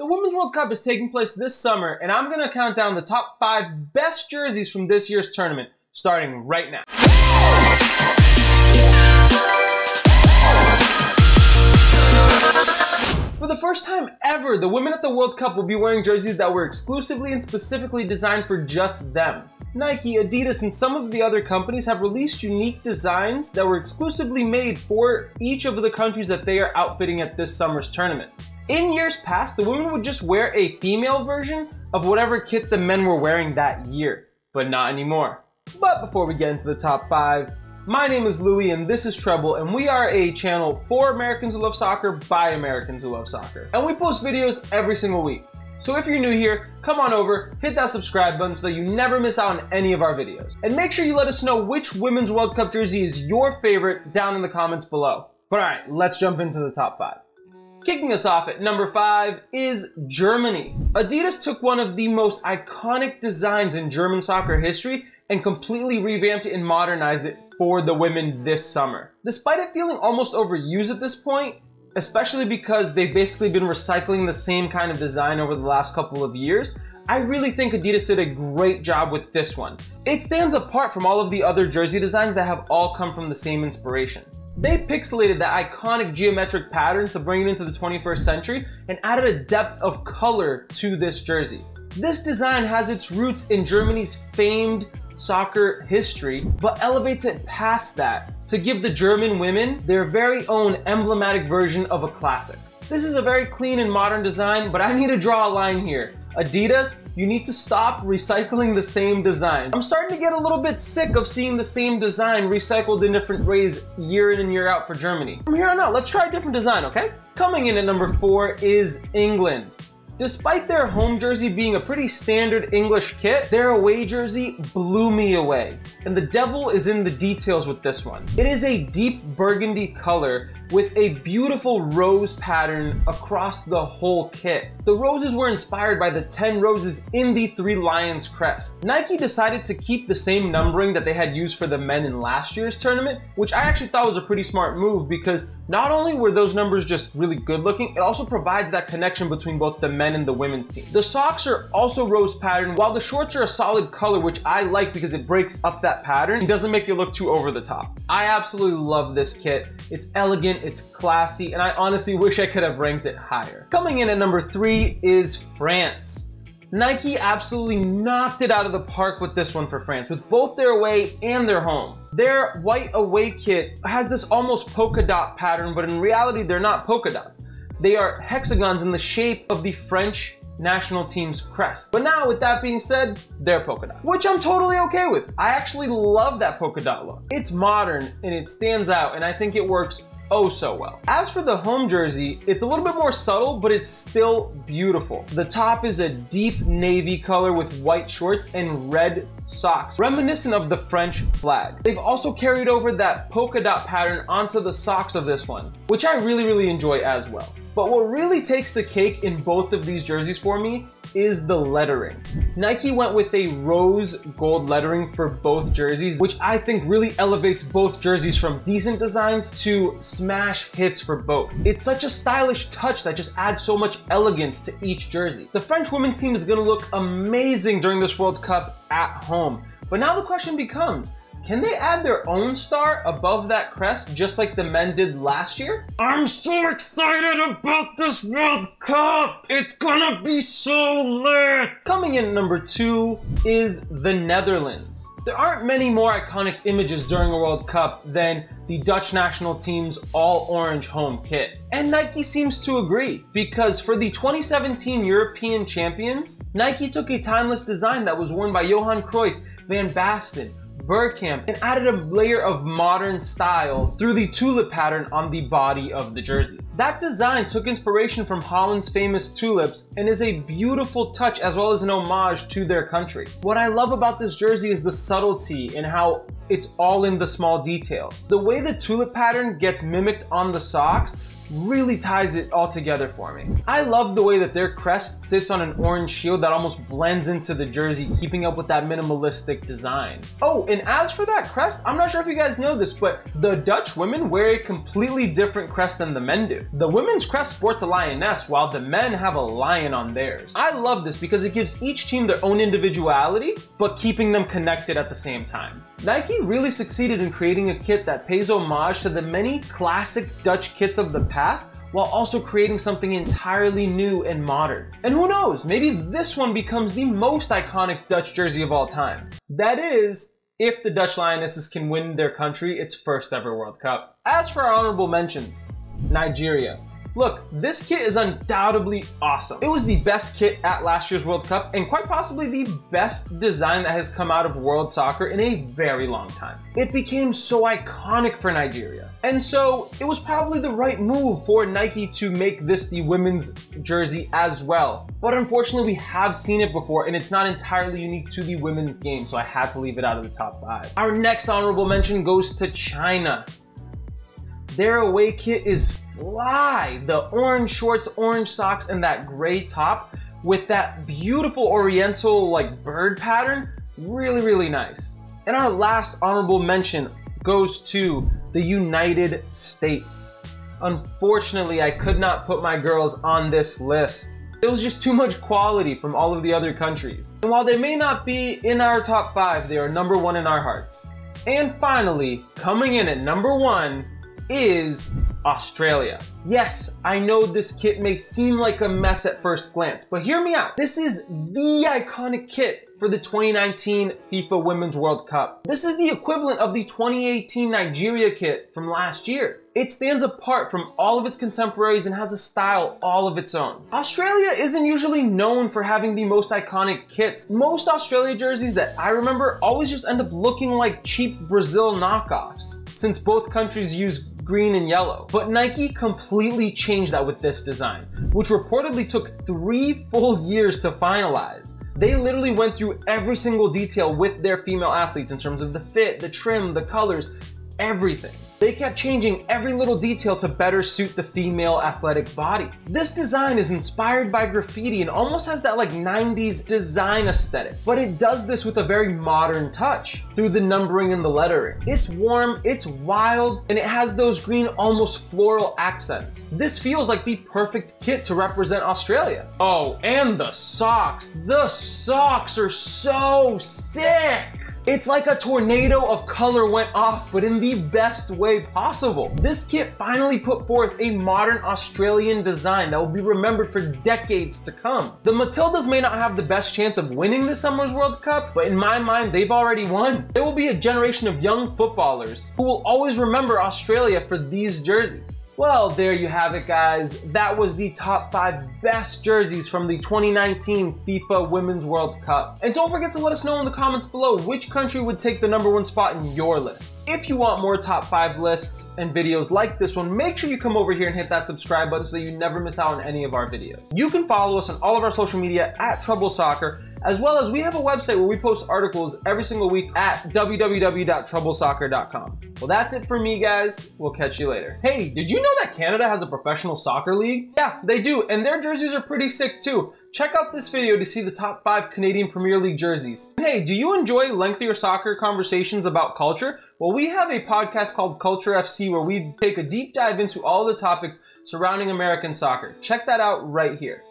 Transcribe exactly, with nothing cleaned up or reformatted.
The Women's World Cup is taking place this summer, and I'm going to count down the top five best jerseys from this year's tournament, starting right now. For the first time ever, the women at the World Cup will be wearing jerseys that were exclusively and specifically designed for just them. Nike, Adidas, and some of the other companies have released unique designs that were exclusively made for each of the countries that they are outfitting at this summer's tournament. In years past, the women would just wear a female version of whatever kit the men were wearing that year, but not anymore. But before we get into the top five, my name is Louis and this is Trebl, and we are a channel for Americans who love soccer by Americans who love soccer. And we post videos every single week. So if you're new here, come on over, hit that subscribe button so that you never miss out on any of our videos. And make sure you let us know which Women's World Cup jersey is your favorite down in the comments below. But alright, let's jump into the top five. Kicking us off at number five is Germany. Adidas took one of the most iconic designs in German soccer history and completely revamped it and modernized it for the women this summer. Despite it feeling almost overused at this point, especially because they've basically been recycling the same kind of design over the last couple of years, I really think Adidas did a great job with this one. It stands apart from all of the other jersey designs that have all come from the same inspiration. They pixelated that iconic geometric pattern to bring it into the twenty-first century and added a depth of color to this jersey. This design has its roots in Germany's famed soccer history, but elevates it past that to give the German women their very own emblematic version of a classic. This is a very clean and modern design, but I need to draw a line here. Adidas, you need to stop recycling the same design. I'm starting to get a little bit sick of seeing the same design recycled in different ways year in and year out for Germany. From here on out, let's try a different design, okay? Coming in at number four is England. Despite their home jersey being a pretty standard English kit, their away jersey blew me away. And the devil is in the details with this one. It is a deep burgundy color with a beautiful rose pattern across the whole kit. The roses were inspired by the ten roses in the Three Lions crest. Nike decided to keep the same numbering that they had used for the men in last year's tournament, which I actually thought was a pretty smart move because not only were those numbers just really good looking, it also provides that connection between both the men and the women's team. The socks are also rose pattern, while the shorts are a solid color, which I like because it breaks up that pattern and doesn't make you look too over the top. I absolutely love this kit. It's elegant, it's classy, and I honestly wish I could have ranked it higher. Coming in at number three is France. Nike absolutely knocked it out of the park with this one for France, with both their away and their home. Their white away kit has this almost polka dot pattern, but in reality, they're not polka dots. They are hexagons in the shape of the French national team's crest. But now, with that being said, they're polka dot, which I'm totally okay with. I actually love that polka dot look. It's modern and it stands out, and I think it works oh so well. As for the home jersey, it's a little bit more subtle, but it's still beautiful. The top is a deep navy color with white shorts and red socks, reminiscent of the French flag. They've also carried over that polka dot pattern onto the socks of this one, which I really, really enjoy as well. But what really takes the cake in both of these jerseys for me is the lettering. Nike went with a rose gold lettering for both jerseys, which I think really elevates both jerseys from decent designs to smash hits for both. It's such a stylish touch that just adds so much elegance to each jersey. The French women's team is gonna look amazing during this World Cup at home. But now the question becomes, can they add their own star above that crest just like the men did last year? I'm so excited about this World Cup! It's gonna be so lit! Coming in at number two is the Netherlands. There aren't many more iconic images during a World Cup than the Dutch national team's all-orange home kit. And Nike seems to agree, because for the twenty seventeen European champions, Nike took a timeless design that was worn by Johan Cruyff, Van Basten, Burkamp, and added a layer of modern style through the tulip pattern on the body of the jersey. That design took inspiration from Holland's famous tulips and is a beautiful touch as well as an homage to their country. What I love about this jersey is the subtlety and how it's all in the small details. The way the tulip pattern gets mimicked on the socks really ties it all together for me. I love the way that their crest sits on an orange shield that almost blends into the jersey, keeping up with that minimalistic design. Oh, and as for that crest, I'm not sure if you guys know this, but the Dutch women wear a completely different crest than the men do. The women's crest sports a lioness, while the men have a lion on theirs. I love this because it gives each team their own individuality, but keeping them connected at the same time. Nike really succeeded in creating a kit that pays homage to the many classic Dutch kits of the past, while also creating something entirely new and modern. And who knows, maybe this one becomes the most iconic Dutch jersey of all time. That is, if the Dutch Lionesses can win their country its first ever World Cup. As for our honorable mentions, Nigeria. Look, this kit is undoubtedly awesome. It was the best kit at last year's World Cup and quite possibly the best design that has come out of world soccer in a very long time. It became so iconic for Nigeria. And so it was probably the right move for Nike to make this the women's jersey as well. But unfortunately, we have seen it before and it's not entirely unique to the women's game, so I had to leave it out of the top five. Our next honorable mention goes to China. Their away kit is fly. The orange shorts, orange socks, and that gray top with that beautiful oriental like bird pattern. Really, really nice. And our last honorable mention goes to the United States. Unfortunately, I could not put my girls on this list. It was just too much quality from all of the other countries. And while they may not be in our top five, they are number one in our hearts. And finally, coming in at number one is Australia. Yes, I know this kit may seem like a mess at first glance, but hear me out. This is the iconic kit for the twenty nineteen FIFA Women's World Cup. This is the equivalent of the twenty eighteen Nigeria kit from last year. It stands apart from all of its contemporaries and has a style all of its own. Australia isn't usually known for having the most iconic kits. Most Australia jerseys that I remember always just end up looking like cheap Brazil knockoffs, since both countries use green and yellow. But Nike completely changed that with this design, which reportedly took three full years to finalize. They literally went through every single detail with their female athletes in terms of the fit, the trim, the colors, everything. They kept changing every little detail to better suit the female athletic body. This design is inspired by graffiti and almost has that like nineties design aesthetic, but it does this with a very modern touch through the numbering and the lettering. It's warm, it's wild, and it has those green almost floral accents. This feels like the perfect kit to represent Australia. Oh, and the socks. The socks are so sick. It's like a tornado of color went off, but in the best way possible. This kit finally put forth a modern Australian design that will be remembered for decades to come. The Matildas may not have the best chance of winning this summer's World Cup, but in my mind, they've already won. There will be a generation of young footballers who will always remember Australia for these jerseys. Well, there you have it, guys. That was the top five best jerseys from the twenty nineteen FIFA Women's World Cup. And don't forget to let us know in the comments below which country would take the number one spot in your list. If you want more top five lists and videos like this one, make sure you come over here and hit that subscribe button so that you never miss out on any of our videos. You can follow us on all of our social media at Trebl Soccer, as well as we have a website where we post articles every single week at w w w dot trebl soccer dot com. Well, that's it for me, guys. We'll catch you later. Hey, did you know that Canada has a professional soccer league? Yeah, they do, and their jerseys are pretty sick too. Check out this video to see the top five Canadian Premier League jerseys. And hey, do you enjoy lengthier soccer conversations about culture? Well, we have a podcast called Culture F C where we take a deep dive into all the topics surrounding American soccer. Check that out right here.